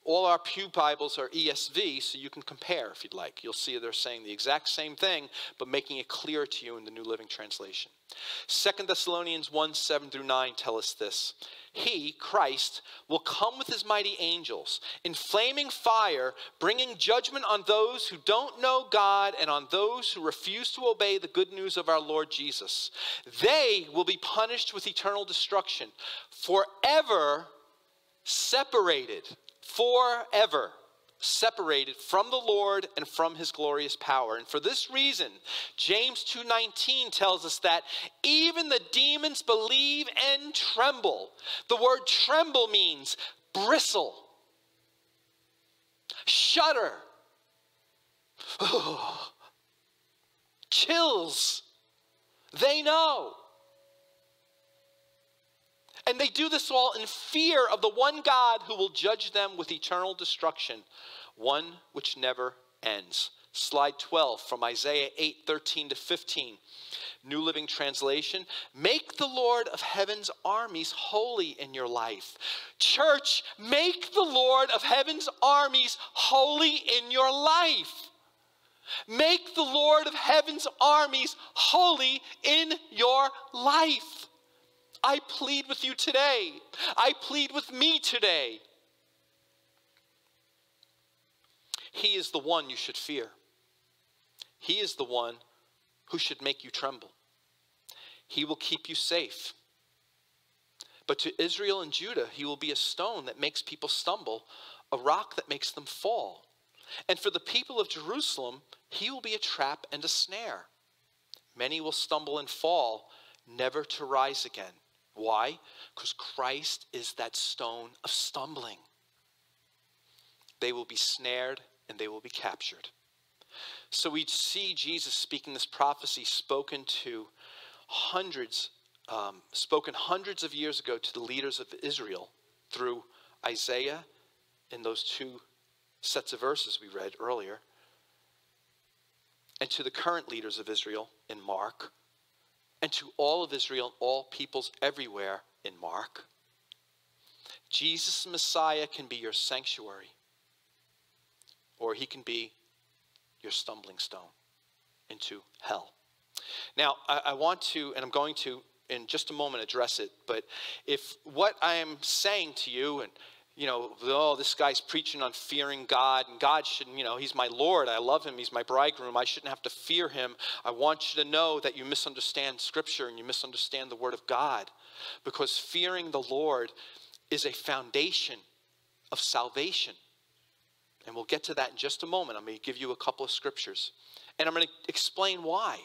All our pew Bibles are ESV, so you can compare if you'd like. You'll see they're saying the exact same thing, but making it clear to you in the New Living Translation. 2 Thessalonians 1, 7 through 9 tell us this. He, Christ, will come with his mighty angels in flaming fire, bringing judgment on those who don't know God and on those who refuse to obey the good news of our Lord Jesus. They will be punished with eternal destruction, forever separated, from the Lord and from his glorious power. And for this reason, James 2:19 tells us that even the demons believe and tremble. The word tremble means bristle, shudder, chills. They know. And they do this all in fear of the one God who will judge them with eternal destruction, one which never ends. Slide 12 from Isaiah 8, 13 to 15. New Living Translation. Make the Lord of heaven's armies holy in your life. Church, make the Lord of heaven's armies holy in your life. Make the Lord of heaven's armies holy in your life. I plead with you today. I plead with me today. He is the one you should fear. He is the one who should make you tremble. He will keep you safe. But to Israel and Judah, he will be a stone that makes people stumble, a rock that makes them fall. And for the people of Jerusalem, he will be a trap and a snare. Many will stumble and fall, never to rise again. Why? Because Christ is that stone of stumbling. They will be snared and they will be captured. So we see Jesus speaking this prophecy spoken to spoken hundreds of years ago to the leaders of Israel through Isaiah in those two sets of verses we read earlier, and to the current leaders of Israel in Mark, and to all of Israel and all peoples everywhere in Mark. Jesus Messiah can be your sanctuary, or he can be your stumbling stone into hell. Now, I want to, and I'm going to in just a moment address it, but if what I am saying to you, and you know, oh, this guy's preaching on fearing God, and God shouldn't, you know, he's my Lord, I love him, he's my bridegroom, I shouldn't have to fear him. I want you to know that you misunderstand Scripture and you misunderstand the Word of God, because fearing the Lord is a foundation of salvation. And we'll get to that in just a moment. I'm going to give you a couple of scriptures, and I'm going to explain why.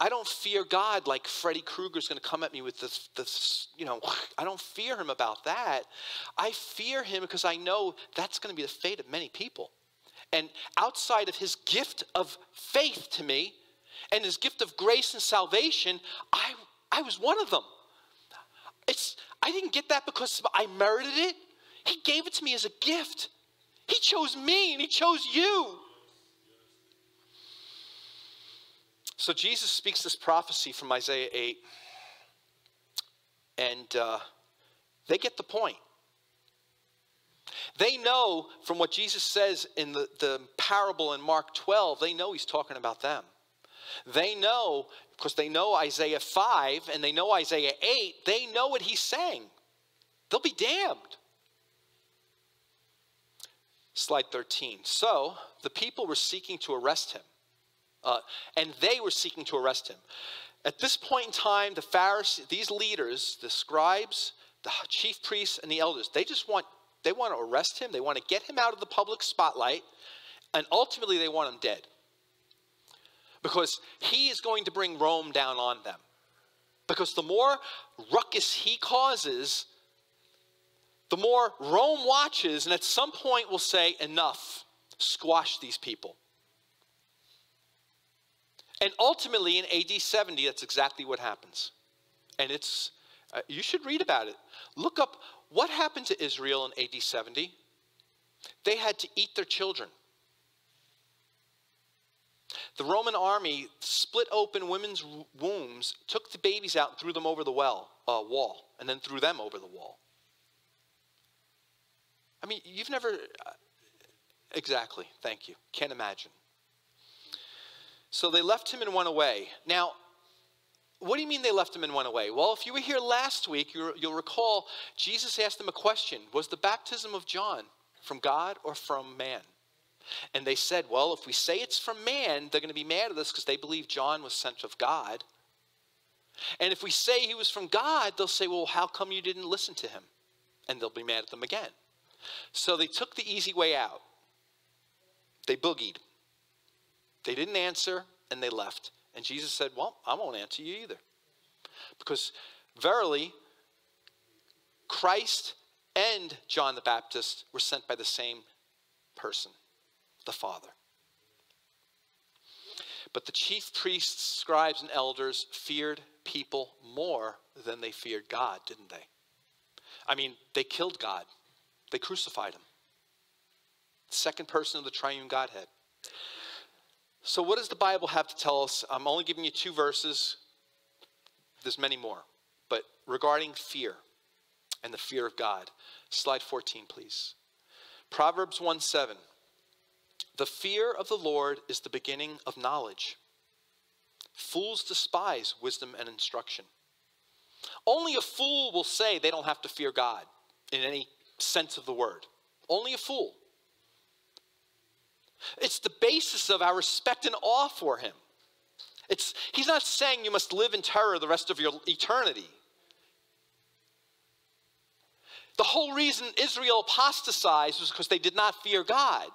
I don't fear God like Freddy Krueger's going to come at me with this, you know, I don't fear him about that. I fear him because I know that's going to be the fate of many people. And outside of his gift of faith to me and his gift of grace and salvation, I was one of them. I didn't get that because I merited it. He gave it to me as a gift. He chose me and he chose you. So Jesus speaks this prophecy from Isaiah 8, and they get the point. They know from what Jesus says in the parable in Mark 12, they know he's talking about them. They know, because they know Isaiah 5 and they know Isaiah 8, they know what he's saying. They'll be damned. Slide 13. So the people were seeking to arrest him. And they were seeking to arrest him. At this point in time, the Pharisees, these leaders, the scribes, the chief priests, and the elders, they want to arrest him. They want to get him out of the public spotlight, and ultimately they want him dead, because he is going to bring Rome down on them. Because the more ruckus he causes, the more Rome watches, and at some point will say, enough, squash these people. And ultimately, in AD 70, that's exactly what happens. And it's, you should read about it. Look up what happened to Israel in AD 70. They had to eat their children. The Roman army split open women's wombs, took the babies out, and threw them over the wall, and then threw them over the wall. I mean, you've never, exactly, thank you, can't imagine. So they left him and went away. Now, what do you mean they left him and went away? Well, if you were here last week, you'll recall Jesus asked them a question. Was the baptism of John from God or from man? And they said, well, if we say it's from man, they're going to be mad at us because they believe John was sent of God. And if we say he was from God, they'll say, well, how come you didn't listen to him? And they'll be mad at them again. So they took the easy way out. They boogied. They didn't answer, and they left. And Jesus said, well, I won't answer you either. Because verily, Christ and John the Baptist were sent by the same person, the Father. But the chief priests, scribes, and elders feared people more than they feared God, didn't they? I mean, they killed God. They crucified him. Second person of the triune Godhead. So what does the Bible have to tell us? I'm only giving you two verses. There's many more. But regarding fear and the fear of God. Slide 14, please. Proverbs 1:7. The fear of the Lord is the beginning of knowledge. Fools despise wisdom and instruction. Only a fool will say they don't have to fear God in any sense of the word. Only a fool. It's the basis of our respect and awe for him. He's not saying you must live in terror the rest of your eternity. The whole reason Israel apostatized was because they did not fear God.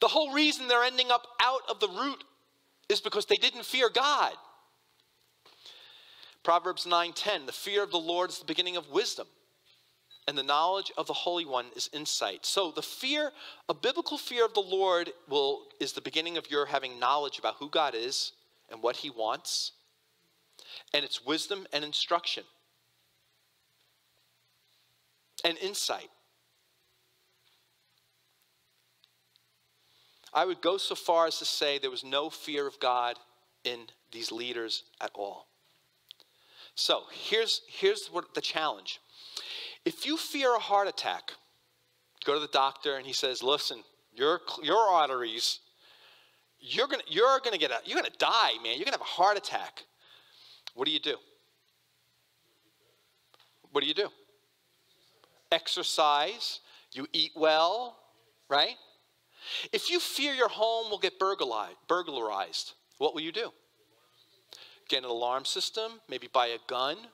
The whole reason they're ending up out of the root is because they didn't fear God. Proverbs 9:10, the fear of the Lord is the beginning of wisdom, and the knowledge of the Holy One is insight. So the fear, a biblical fear of the Lord is the beginning of your having knowledge about who God is and what he wants. And it's wisdom and instruction. and insight. I would go so far as to say there was no fear of God in these leaders at all. So here's what the challenge. If you fear a heart attack, go to the doctor and he says, "Listen, your arteries, you're gonna die, man. You're gonna have a heart attack." What do you do? What do? Exercise. You eat well, right? If you fear your home will get burglarized, what will you do? Get an alarm system, maybe buy a gun,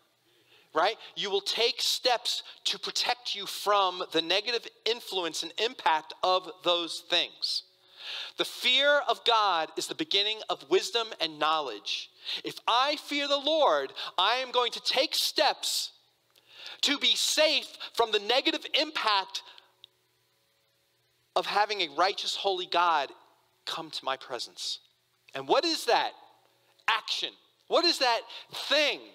right? You will take steps to protect you from the negative influence and impact of those things. The fear of God is the beginning of wisdom and knowledge. If I fear the Lord, I am going to take steps to be safe from the negative impact of having a righteous, holy God come to my presence. And what is that action? What is that thing?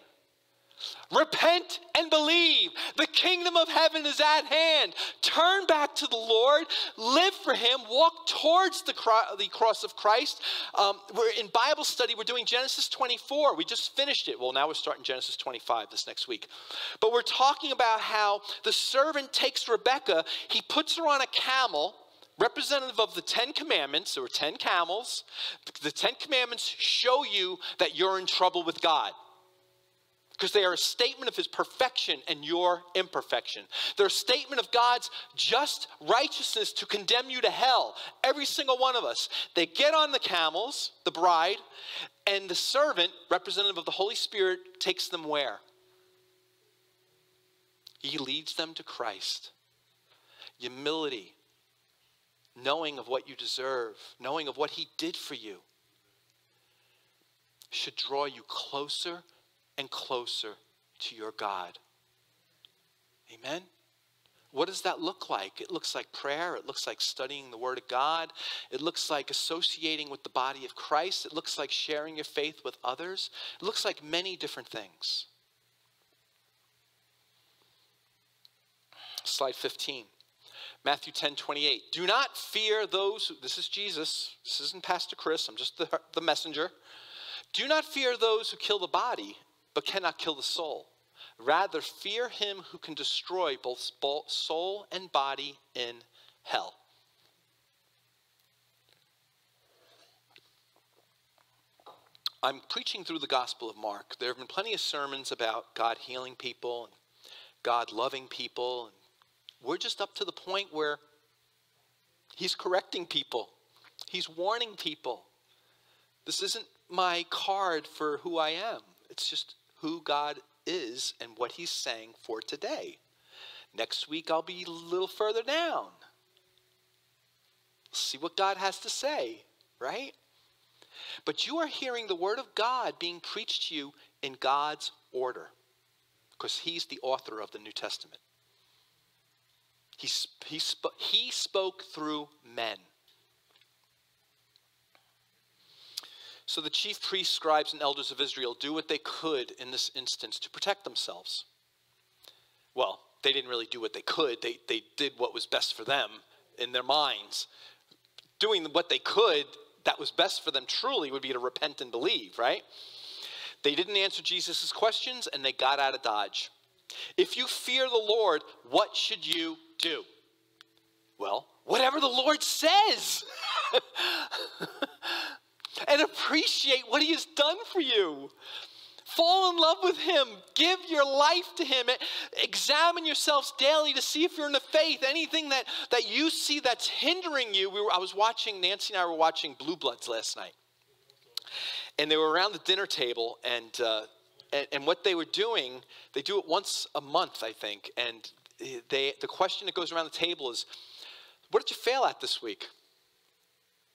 Repent and believe. The kingdom of heaven is at hand. Turn back to the Lord. Live for him. Walk towards the cross of Christ. We're in Bible study. We're doing Genesis 24. We just finished it. Well, now we're starting Genesis 25 this next week. But we're talking about how the servant takes Rebecca. He puts her on a camel, representative of the 10 Commandments. There were 10 camels. The 10 Commandments show you that you're in trouble with God, because they are a statement of his perfection and your imperfection. They're a statement of God's just righteousness to condemn you to hell, every single one of us. They get on the camels, the bride, and the servant, representative of the Holy Spirit, takes them where? He leads them to Christ. Humility, knowing of what you deserve, knowing of what he did for you, should draw you closer and closer to your God. Amen? What does that look like? It looks like prayer. It looks like studying the Word of God. It looks like associating with the body of Christ. It looks like sharing your faith with others. It looks like many different things. Slide 15. Matthew 10:28. Do not fear those who, this is Jesus. This isn't Pastor Chris. I'm just the messenger. Do not fear those who kill the body, but cannot kill the soul. Rather, fear him who can destroy both soul and body in hell. I'm preaching through the Gospel of Mark. There have been plenty of sermons about God healing people, and God loving people. We're just up to the point where he's correcting people. He's warning people. This isn't my card for who I am. It's just who God is and what he's saying for today. Next week, I'll be a little further down. See what God has to say, right? But you are hearing the word of God being preached to you in God's order, because he's the author of the New Testament. He spoke through men. So the chief priests, scribes, and elders of Israel do what they could in this instance to protect themselves. Well, they didn't really do what they could. They did what was best for them in their minds. Doing what they could that was best for them truly would be to repent and believe, right? They didn't answer Jesus' questions, and they got out of Dodge. If you fear the Lord, what should you do? Well, whatever the Lord says. And appreciate what he has done for you. Fall in love with him. Give your life to him. Examine yourselves daily to see if you're in the faith. Anything that you see that's hindering you. I was watching, Nancy and I were watching Blue Bloods last night. And they were around the dinner table. And what they were doing, they do it once a month, I think. And the question that goes around the table is, what did you fail at this week?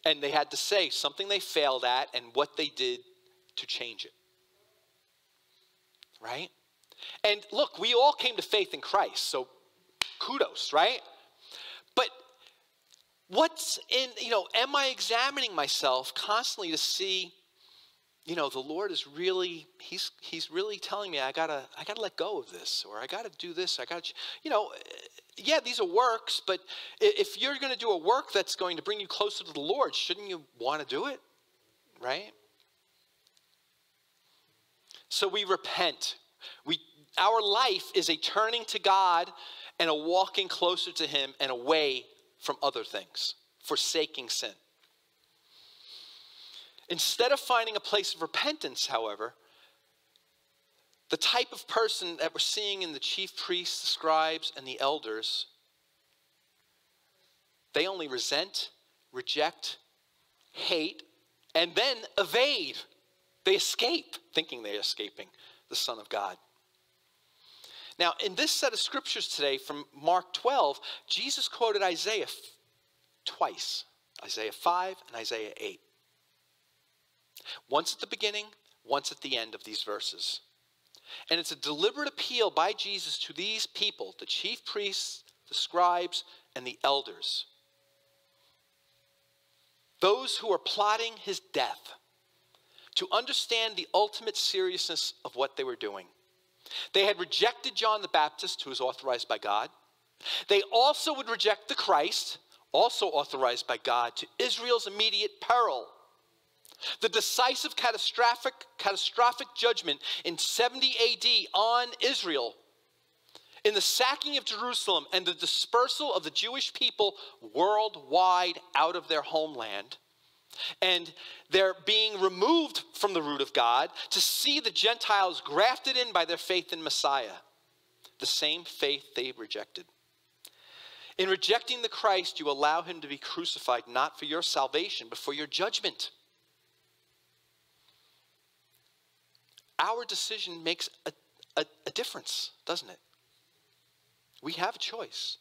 And they had to say something they failed at and what they did to change it. Right? And look, we all came to faith in Christ, so kudos, right? But what's in, am I examining myself constantly to see, the Lord is really, he's really telling me I gotta let go of this, or I gotta do this, I gotta, yeah, these are works, but if you're going to do a work that's going to bring you closer to the Lord, shouldn't you want to do it, right? So we repent. Our life is a turning to God and a walking closer to him and away from other things, forsaking sin. Instead of finding a place of repentance, however, the type of person that we're seeing in the chief priests, the scribes, and the elders, they only resent, reject, hate, and then evade. They escape, thinking they're escaping the Son of God. Now, in this set of scriptures today from Mark 12, Jesus quoted Isaiah twice, Isaiah 5 and Isaiah 8. Once at the beginning, once at the end of these verses. And it's a deliberate appeal by Jesus to these people, the chief priests, the scribes, and the elders. Those who are plotting his death, to understand the ultimate seriousness of what they were doing. They had rejected John the Baptist, who was authorized by God. They also would reject the Christ, also authorized by God, to Israel's immediate peril. The decisive catastrophic judgment in 70 AD on Israel, in the sacking of Jerusalem and the dispersal of the Jewish people worldwide out of their homeland, and they're being removed from the root of God to see the Gentiles grafted in by their faith in Messiah, the same faith they rejected. In rejecting the Christ, you allow him to be crucified not for your salvation, but for your judgment. Our decision makes a difference, doesn't it? We have a choice.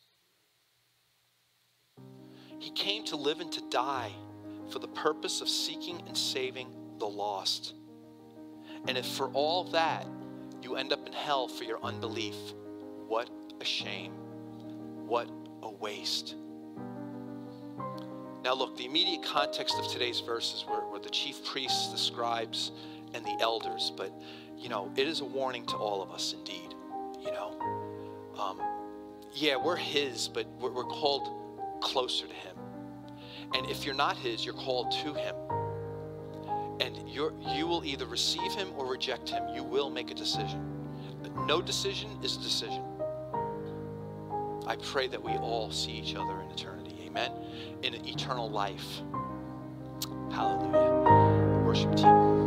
He came to live and to die for the purpose of seeking and saving the lost. And if for all that you end up in hell for your unbelief, what a shame. What a waste. Now look, the immediate context of today's verses were the chief priests, the scribes, and the elders, but you know, it is a warning to all of us indeed, you know. Yeah, we're his, but we're called closer to him. And if you're not his, you're called to him. And you will either receive him or reject him. You will make a decision. No decision is a decision. I pray that we all see each other in eternity, amen? In an eternal life. Hallelujah. Worship team.